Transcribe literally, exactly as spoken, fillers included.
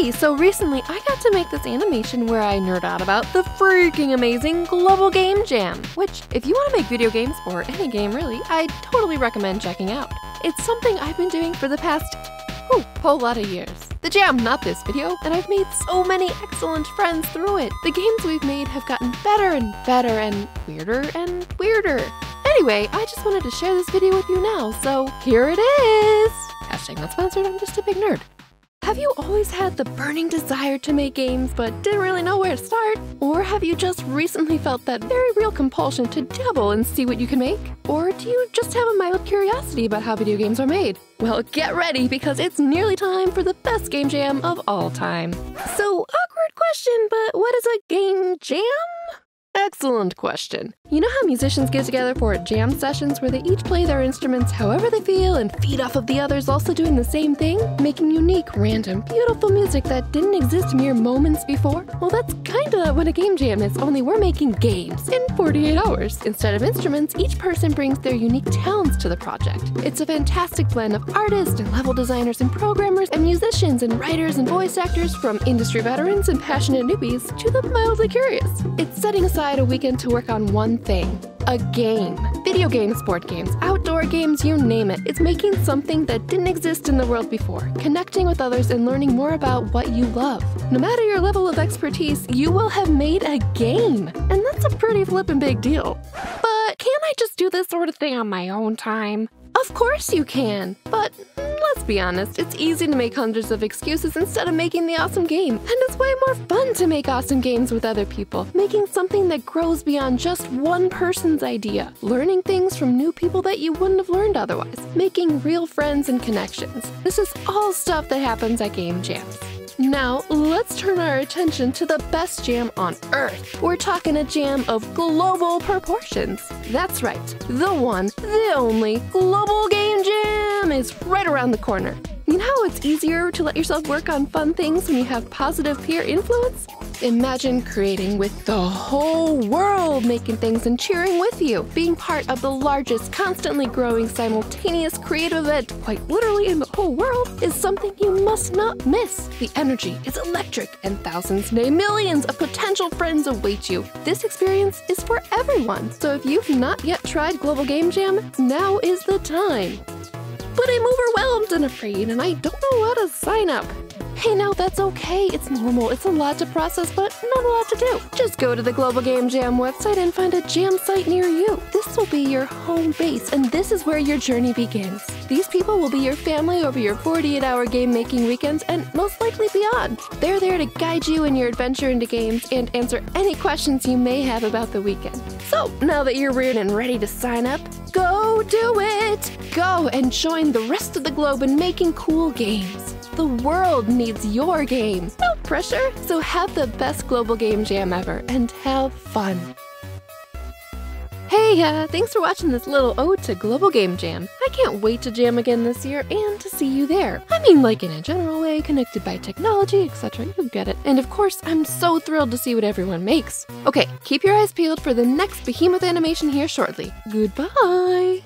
Hey, so recently I got to make this animation where I nerd out about the freaking amazing Global Game Jam, which if you want to make video games, or any game really, I totally recommend checking out. It's something I've been doing for the past whew, whole lot of years. The jam, not this video, and I've made so many excellent friends through it. The games we've made have gotten better and better and weirder and weirder. Anyway, I just wanted to share this video with you now, so here it is! Hashtag not sponsored, I'm just a big nerd. Have you always had the burning desire to make games but didn't really know where to start? Or have you just recently felt that very real compulsion to dabble and see what you can make? Or do you just have a mild curiosity about how video games are made? Well, get ready because it's nearly time for the best game jam of all time. So, awkward question, but what is a game jam? Excellent question. You know how musicians get together for jam sessions where they each play their instruments however they feel and feed off of the others also doing the same thing? Making unique, random, beautiful music that didn't exist mere moments before? Well, that's kinda what a game jam is, only we're making games in forty-eight hours. Instead of instruments, each person brings their unique talents to the project. It's a fantastic blend of artists and level designers and programmers and musicians and writers and voice actors, from industry veterans and passionate newbies to the mildly curious. It's setting aside a weekend to work on one thing. A game. Video games, board games, outdoor games, you name it. It's making something that didn't exist in the world before, connecting with others and learning more about what you love. No matter your level of expertise, you will have made a game. And that's a pretty flippin' big deal. But can't I just do this sort of thing on my own time? Of course you can, but let's be honest, it's easy to make hundreds of excuses instead of making the awesome game. And it's way more fun to make awesome games with other people, making something that grows beyond just one person's idea, learning things from new people that you wouldn't have learned otherwise, making real friends and connections. This is all stuff that happens at game jams. Now, let's turn our attention to the best jam on Earth. We're talking a jam of global proportions. That's right, the one, the only Global Game Jam is right around the corner. You know how it's easier to let yourself work on fun things when you have positive peer influence? Imagine creating with the whole world, making things and cheering with you, being part of the largest, constantly growing, simultaneous creative event, quite literally in the whole world, is something you must not miss. The energy is electric, and thousands, nay millions of potential friends await you. This experience is for everyone, so if you've not yet tried Global Game Jam, now is the time. But I'm overwhelmed and afraid, and I don't know how to sign up. Hey, now that's okay, it's normal, it's a lot to process, but not a lot to do. Just go to the Global Game Jam website and find a jam site near you. This will be your home base, and this is where your journey begins. These people will be your family over your forty-eight hour game-making weekends, and most likely beyond. They're there to guide you in your adventure into games and answer any questions you may have about the weekend. So, now that you're reared and ready to sign up, go do it! Go and join the rest of the globe in making cool games. The world needs your game. No pressure. So have the best Global Game Jam ever and have fun. Hey, uh, thanks for watching this little ode to Global Game Jam. I can't wait to jam again this year and to see you there. I mean, like in a general way, connected by technology, et cetera. You get it. And of course, I'm so thrilled to see what everyone makes. Okay, keep your eyes peeled for the next behemoth animation here shortly. Goodbye.